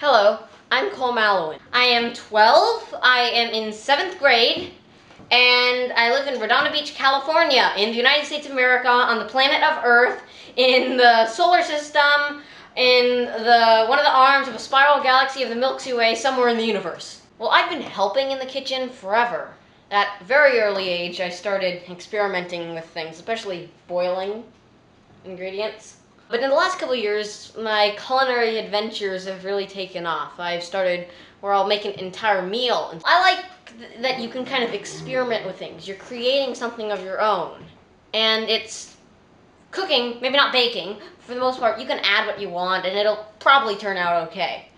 Hello, I'm Cole Malouin. I am 12, I am in 7th grade, and I live in Redondo Beach, California, in the United States of America, on the planet of Earth, in the solar system, in one of the arms of a spiral galaxy of the Milky Way, somewhere in the universe. Well, I've been helping in the kitchen forever. At a very early age, I started experimenting with things, especially boiling ingredients. But in the last couple of years, my culinary adventures have really taken off. I've started where I'll make an entire meal. And I like that you can kind of experiment with things. You're creating something of your own. And it's cooking, maybe not baking. For the most part, you can add what you want, and it'll probably turn out okay.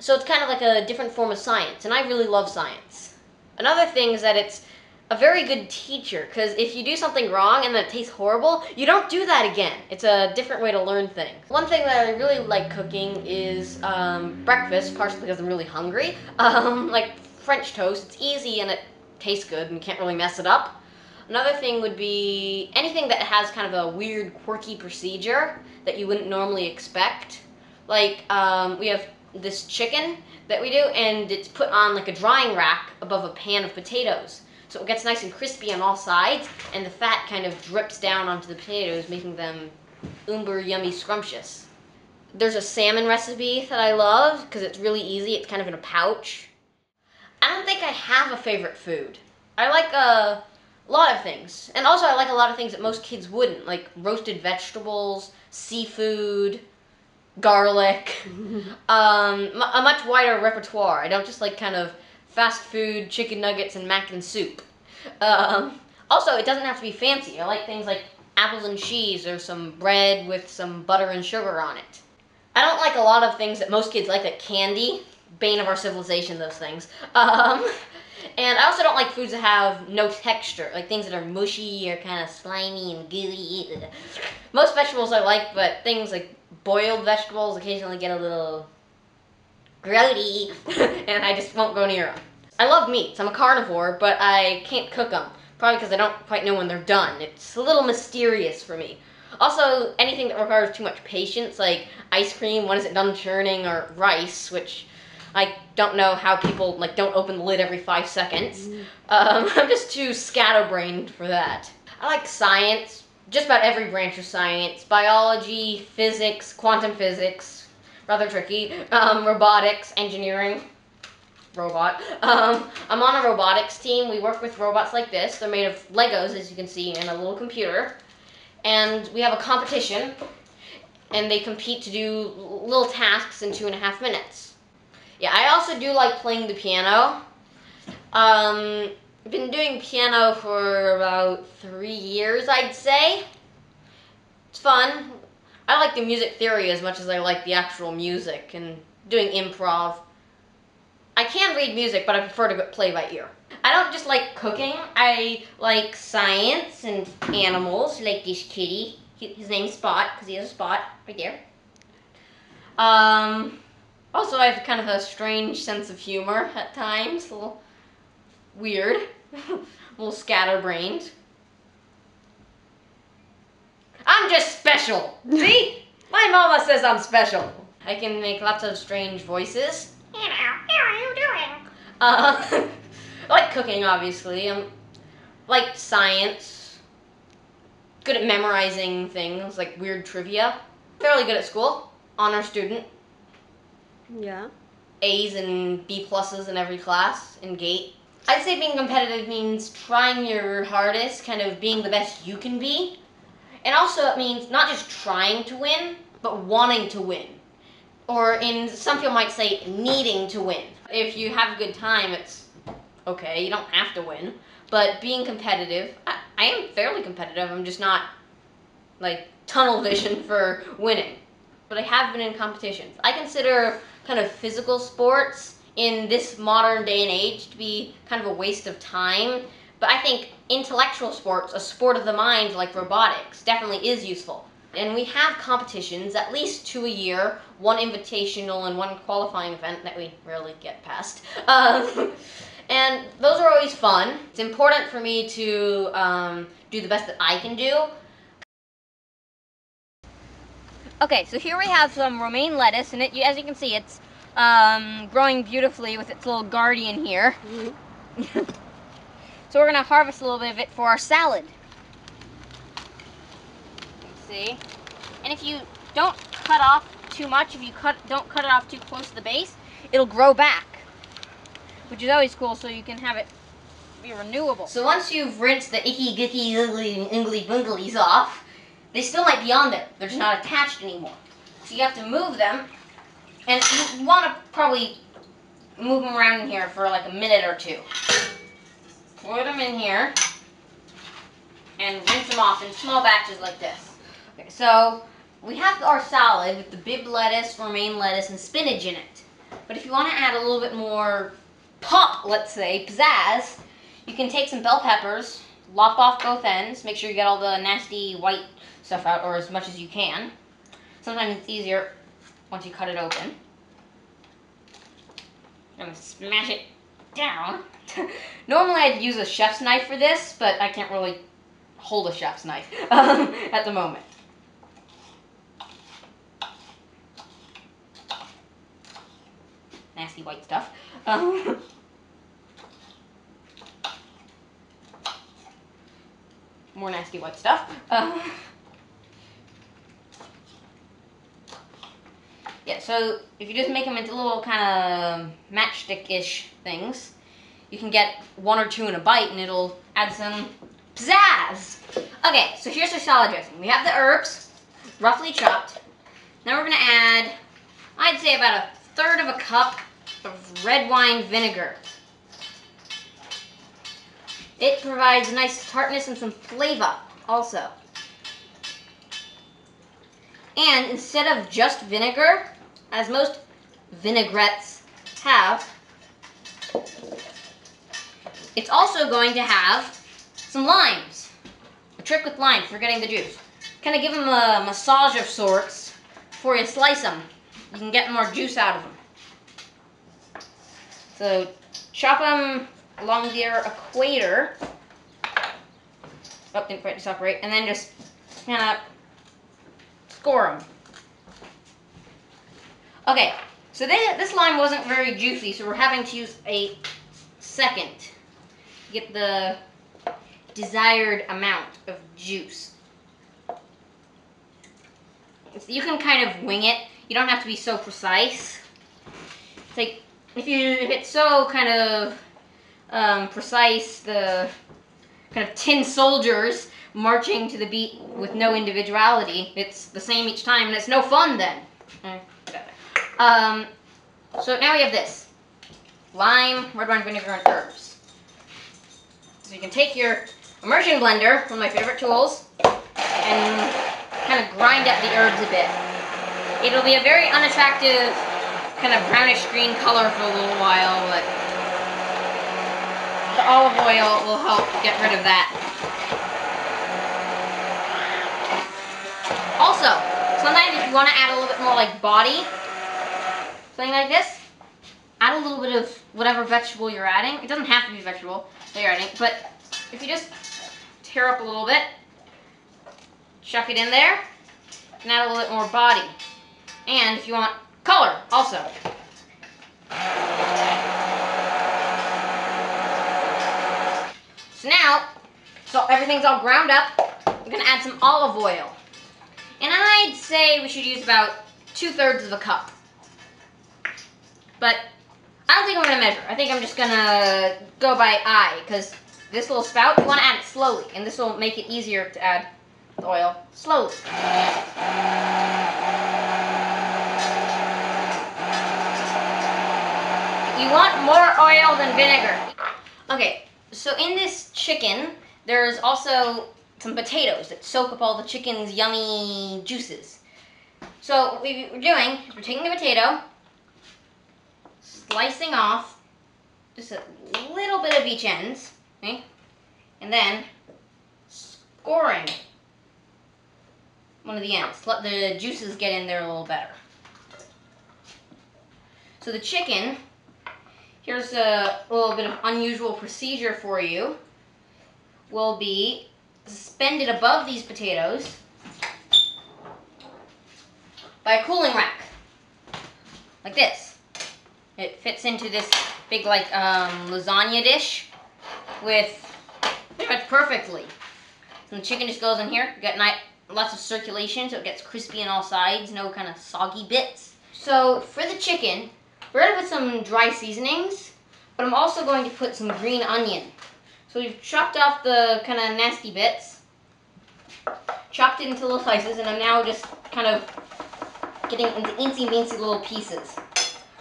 So it's kind of like a different form of science, and I really love science. Another thing is that it's a very good teacher, because if you do something wrong and it tastes horrible, you don't do that again. It's a different way to learn things. One thing that I really like cooking is breakfast, partially because I'm really hungry. Like French toast, it's easy and it tastes good and you can't really mess it up. Another thing would be anything that has kind of a weird, quirky procedure that you wouldn't normally expect. Like, we have this chicken that we do, and it's put on like a drying rack above a pan of potatoes. So it gets nice and crispy on all sides, and the fat kind of drips down onto the potatoes, making them uber yummy scrumptious. There's a salmon recipe that I love, because it's really easy, it's kind of in a pouch. I don't think I have a favorite food. I like a lot of things, and also I like a lot of things that most kids wouldn't, like roasted vegetables, seafood, garlic, a much wider repertoire. I don't just like kind of fast food, chicken nuggets, and mac and soup. Also, it doesn't have to be fancy. I like things like apples and cheese or some bread with some butter and sugar on it. I don't like a lot of things that most kids like, like candy, bane of our civilization, those things. And I also don't like foods that have no texture, like things that are mushy or kind of slimy and gooey. Most vegetables I like, but things like boiled vegetables occasionally get a little grody, and I just won't go near them. I love meats. I'm a carnivore, but I can't cook them, probably because I don't quite know when they're done. It's a little mysterious for me. Also, anything that requires too much patience, like ice cream, when is it done churning, or rice, which I don't know how people like don't open the lid every 5 seconds. I'm just too scatterbrained for that. I like science, just about every branch of science. Biology, physics, quantum physics, rather tricky, robotics, engineering, robot. I'm on a robotics team. We work with robots like this. They're made of Legos, as you can see, and a little computer. And we have a competition, and they compete to do little tasks in 2.5 minutes. Yeah, I also do like playing the piano. I've been doing piano for about 3 years, I'd say. It's fun. I like the music theory as much as I like the actual music and doing improv. I can read music, but I prefer to play by ear. I don't just like cooking. I like science and animals, like this kitty. His name's Spot, because he has a spot right there. Also, I have kind of a strange sense of humor at times. A little weird. A little scatterbrained. I'm just special! See? My mama says I'm special. I can make lots of strange voices. You know, how are you doing? I like cooking, obviously. I like science. Good at memorizing things, like weird trivia. Fairly good at school. Honor student. Yeah. A's and B pluses in every class, and GATE. I'd say being competitive means trying your hardest, kind of being the best you can be. And also it means not just trying to win, but wanting to win. Or in some people might say needing to win. If you have a good time, it's okay, you don't have to win. But being competitive, I am fairly competitive, I'm just not like tunnel vision for winning. But I have been in competitions. I consider kind of physical sports in this modern day and age to be kind of a waste of time. But I think intellectual sports, a sport of the mind like robotics, definitely is useful. And we have competitions, at least 2 a year, one invitational and one qualifying event that we rarely get past. And those are always fun. It's important for me to do the best that I can do. Okay, so here we have some romaine lettuce, and as you can see, it's growing beautifully with its little guardian here. Mm-hmm. So we're going to harvest a little bit of it for our salad. Let's see. And if you don't cut off too much, if you don't cut it off too close to the base, it'll grow back, which is always cool, so you can have it be renewable. So once you've rinsed the icky, gicky, ugly, ingly, bunglies off, they still might be on there. They're just not attached anymore. So you have to move them, and you want to probably move them around in here for like a minute or two. Put them in here, and rinse them off in small batches like this. Okay, so we have our salad with the bib lettuce, romaine lettuce, and spinach in it. But if you want to add a little bit more pop, let's say, pizzazz, you can take some bell peppers, lop off both ends, make sure you get all the nasty white stuff out, or as much as you can. Sometimes it's easier once you cut it open. I'm going to smash it down. Normally I'd use a chef's knife for this, but I can't really hold a chef's knife at the moment. Nasty white stuff. More nasty white stuff. Yeah, so if you just make them into little kind of matchstick-ish things, you can get one or two in a bite and it'll add some pizzazz. Okay, so here's our salad dressing. We have the herbs, roughly chopped. Now we're gonna add, I'd say about 1/3 cup of red wine vinegar. It provides a nice tartness and some flavor also. And instead of just vinegar, as most vinaigrettes have, it's also going to have some limes. A trick with limes for getting the juice. Kind of give them a massage of sorts before you slice them. You can get more juice out of them. So chop them along their equator. Oh, didn't quite just operate. And then just kind of score them. Okay, so this lime wasn't very juicy, so we're having to use a second to get the desired amount of juice. So you can kind of wing it. You don't have to be so precise. It's like if it's so kind of precise, the kind of tin soldiers marching to the beat with no individuality. It's the same each time, and it's no fun then. So now we have this lime, red wine vinegar, and herbs. So you can take your immersion blender, one of my favorite tools, and kind of grind up the herbs a bit. It'll be a very unattractive kind of brownish green color for a little while, but the olive oil will help get rid of that. Also, sometimes if you want to add a little bit more like body, something like this, add a little bit of whatever vegetable you're adding. It doesn't have to be vegetable that you're adding, but if you just tear up a little bit, chuck it in there, and add a little bit more body. And if you want color, also. So now, so everything's all ground up, we're gonna add some olive oil. And I'd say we should use about 2/3 cup. But I don't think I'm gonna measure. I think I'm just gonna go by eye, because this little spout, you wanna add it slowly, and this will make it easier to add the oil slowly. You want more oil than vinegar. Okay, so in this chicken, there's also some potatoes that soak up all the chicken's yummy juices. So what we're doing is we're taking the potato, slicing off just a little bit of each end, okay? And then scoring one of the ends. Let the juices get in there a little better. So the chicken, here's a little bit of unusual procedure for you, will be suspended above these potatoes by a cooling rack, like this. It fits into this big like lasagna dish with pretty much perfectly. And the chicken just goes in here. You got lots of circulation, so it gets crispy on all sides, no kind of soggy bits. So for the chicken, we're gonna put some dry seasonings, but I'm also going to put some green onion. So we've chopped off the kind of nasty bits, chopped it into little slices, and I'm now just kind of getting into incy mincy little pieces.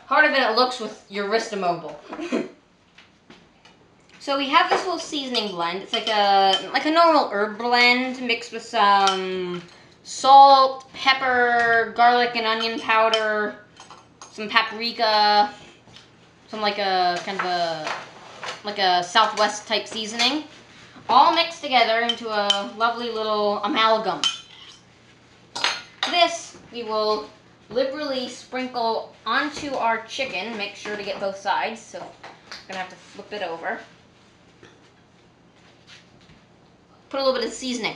Harder than it looks with your wrist immobile. So we have this whole seasoning blend. It's like a normal herb blend mixed with some salt, pepper, garlic and onion powder, some paprika, some like a Southwest type seasoning, all mixed together into a lovely little amalgam. This we will liberally sprinkle onto our chicken. Make sure to get both sides, so I'm gonna have to flip it over. Put a little bit of seasoning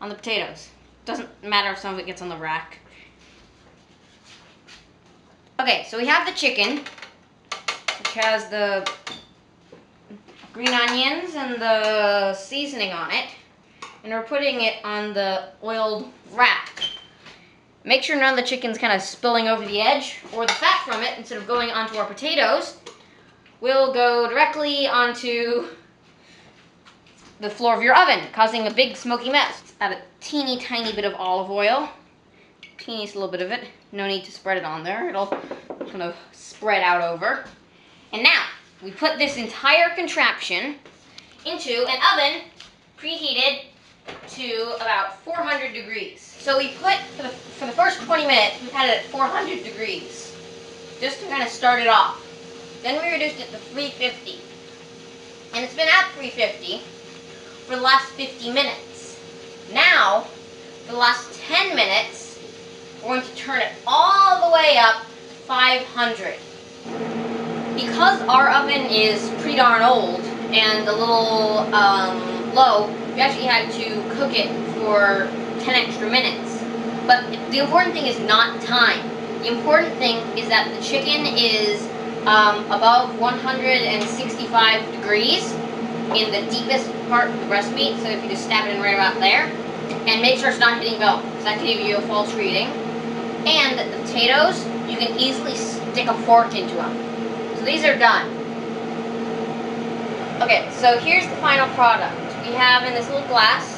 on the potatoes. Doesn't matter if some of it gets on the rack. Okay, so we have the chicken, which has the green onions and the seasoning on it, and we're putting it on the oiled rack. Make sure none of the chicken's kind of spilling over the edge, or the fat from it, instead of going onto our potatoes, will go directly onto the floor of your oven, causing a big smoky mess. Add a teeny tiny bit of olive oil, teeniest little bit of it. No need to spread it on there. It'll kind of spread out over. And now we put this entire contraption into an oven preheated to about 400 degrees. So we put for the first 20 minutes we had it at 400 degrees, just to kind of start it off. Then we reduced it to 350, and it's been at 350. For the last 50 minutes. Now, for the last 10 minutes, we're going to turn it all the way up to 500. Because our oven is pretty darn old and a little low, we actually had to cook it for 10 extra minutes. But the important thing is not time. The important thing is that the chicken is above 165 degrees. In the deepest part of the breast meat, so if you just stab it in right about there, and make sure it's not hitting bone, because that could give you a false reading. And the potatoes, you can easily stick a fork into them. So these are done. Okay, so here's the final product. We have in this little glass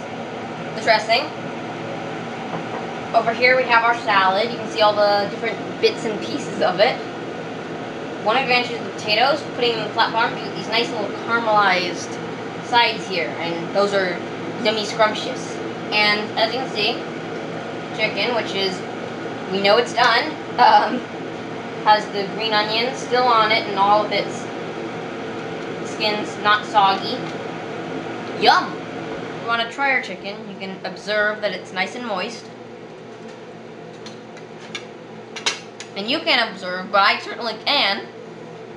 the dressing. Over here we have our salad. You can see all the different bits and pieces of it. One advantage of the potatoes, putting them in the flat bottom, you get these nice little caramelized sides here, and those are yummy scrumptious. And as you can see, chicken, which is, we know it's done, has the green onion still on it and all of its skin's not soggy. Yum! If you want to try our chicken, you can observe that it's nice and moist. And you can observe, but I certainly can,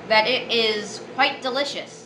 that it is quite delicious.